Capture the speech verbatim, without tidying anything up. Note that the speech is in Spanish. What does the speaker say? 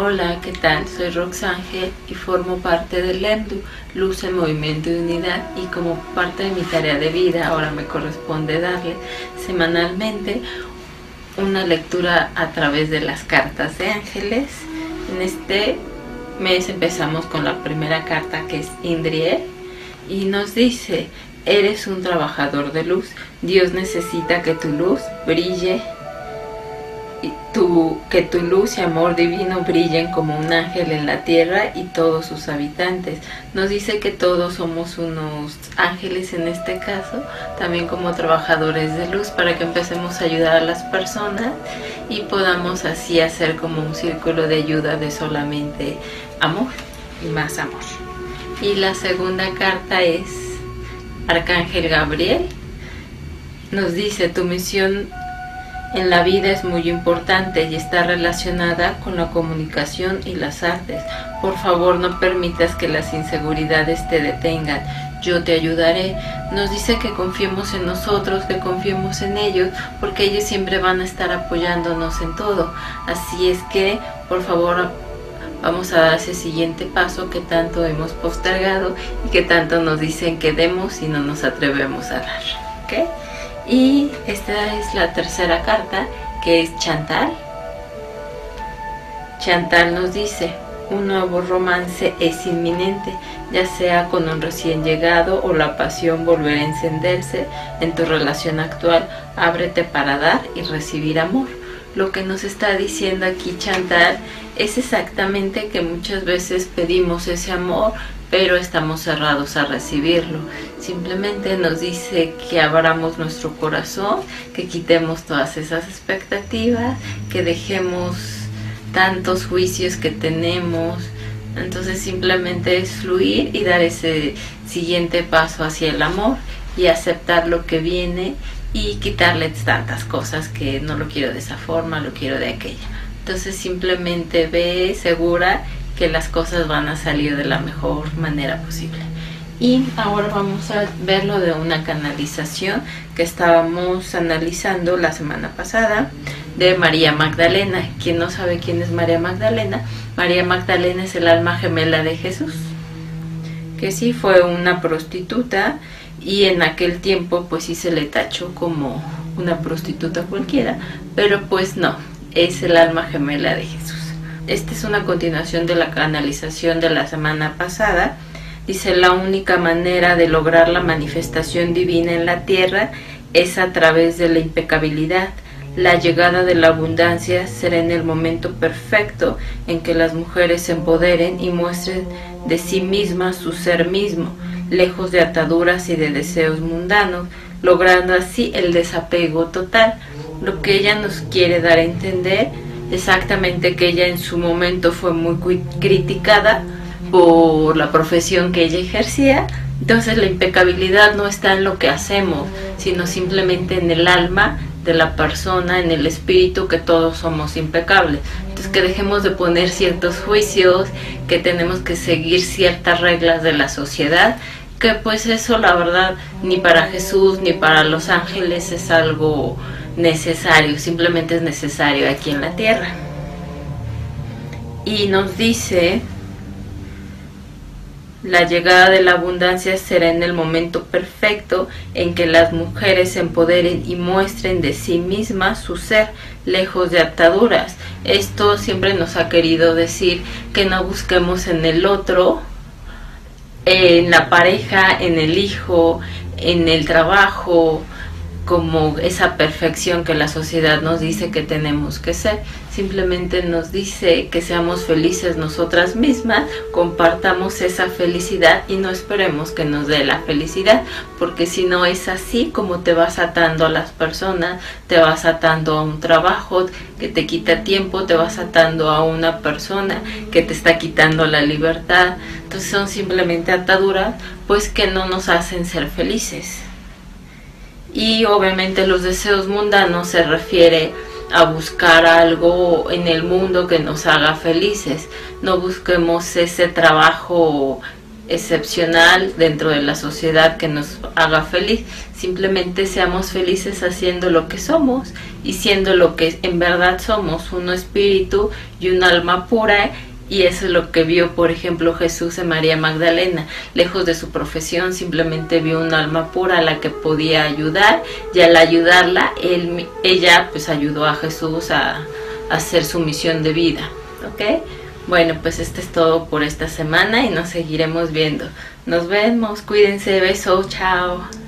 Hola, ¿qué tal? Soy Roxángel y formo parte del L E M D U, Luz en Movimiento y Unidad, y como parte de mi tarea de vida, ahora me corresponde darle semanalmente una lectura a través de las cartas de ángeles. En este mes empezamos con la primera carta, que es Indriel, y nos dice: eres un trabajador de luz, Dios necesita que tu luz brille. Tu, que tu luz y amor divino brillen como un ángel en la tierra y todos sus habitantes. Nos dice que todos somos unos ángeles en este caso, también como trabajadores de luz, para que empecemos a ayudar a las personas y podamos así hacer como un círculo de ayuda de solamente amor y más amor. Y la segunda carta es Arcángel Gabriel. Nos dice: tu misión en la vida es muy importante y está relacionada con la comunicación y las artes. Por favor, no permitas que las inseguridades te detengan. Yo te ayudaré. Nos dice que confiemos en nosotros, que confiemos en ellos, porque ellos siempre van a estar apoyándonos en todo. Así es que, por favor, vamos a dar ese siguiente paso que tanto hemos postergado y que tanto nos dicen que demos y no nos atrevemos a dar. ¿Ok? Y esta es la tercera carta, que es Chantal. Chantal nos dice: un nuevo romance es inminente, ya sea con un recién llegado o la pasión volverá a encenderse en tu relación actual. Ábrete para dar y recibir amor. Lo que nos está diciendo aquí Chantal es exactamente que muchas veces pedimos ese amor, pero estamos cerrados a recibirlo. Simplemente nos dice que abramos nuestro corazón, que quitemos todas esas expectativas, que dejemos tantos juicios que tenemos. Entonces simplemente es fluir y dar ese siguiente paso hacia el amor y aceptar lo que viene y quitarle tantas cosas que no lo quiero de esa forma, lo quiero de aquella. Entonces simplemente ve segura que las cosas van a salir de la mejor manera posible. Y ahora vamos a ver lo de una canalización que estábamos analizando la semana pasada, de María Magdalena. Quien no sabe quién es María Magdalena, María Magdalena es el alma gemela de Jesús, que sí fue una prostituta, y en aquel tiempo pues sí se le tachó como una prostituta cualquiera, pero pues no, es el alma gemela de Jesús. Esta es una continuación de la canalización de la semana pasada. Dice: la única manera de lograr la manifestación divina en la tierra es a través de la impecabilidad. La llegada de la abundancia será en el momento perfecto en que las mujeres se empoderen y muestren de sí mismas su ser mismo, lejos de ataduras y de deseos mundanos, logrando así el desapego total. Lo que ella nos quiere dar a entender exactamente que ella en su momento fue muy criticada por la profesión que ella ejercía. Entonces la impecabilidad no está en lo que hacemos, sino simplemente en el alma de la persona, en el espíritu, que todos somos impecables. Entonces que dejemos de poner ciertos juicios, que tenemos que seguir ciertas reglas de la sociedad, que pues eso la verdad ni para Jesús ni para los ángeles es algo necesario, simplemente es necesario aquí en la tierra. Y nos dice: la llegada de la abundancia será en el momento perfecto en que las mujeres se empoderen y muestren de sí mismas su ser, lejos de ataduras. Esto siempre nos ha querido decir que no busquemos en el otro, en la pareja, en el hijo, en el trabajo, como esa perfección que la sociedad nos dice que tenemos que ser. Simplemente nos dice que seamos felices nosotras mismas, compartamos esa felicidad y no esperemos que nos dé la felicidad, porque si no es así como te vas atando a las personas, te vas atando a un trabajo que te quita tiempo, te vas atando a una persona que te está quitando la libertad. Entonces son simplemente ataduras pues que no nos hacen ser felices. Y obviamente los deseos mundanos se refiere a buscar algo en el mundo que nos haga felices. No busquemos ese trabajo excepcional dentro de la sociedad que nos haga feliz. Simplemente seamos felices haciendo lo que somos y siendo lo que en verdad somos, un espíritu y un alma pura. Y eso es lo que vio, por ejemplo, Jesús en María Magdalena. Lejos de su profesión, simplemente vio un alma pura a la que podía ayudar, y al ayudarla, él, ella pues ayudó a Jesús a, a hacer su misión de vida, ¿ok? Bueno, pues este es todo por esta semana y nos seguiremos viendo. Nos vemos, cuídense, besos, chao.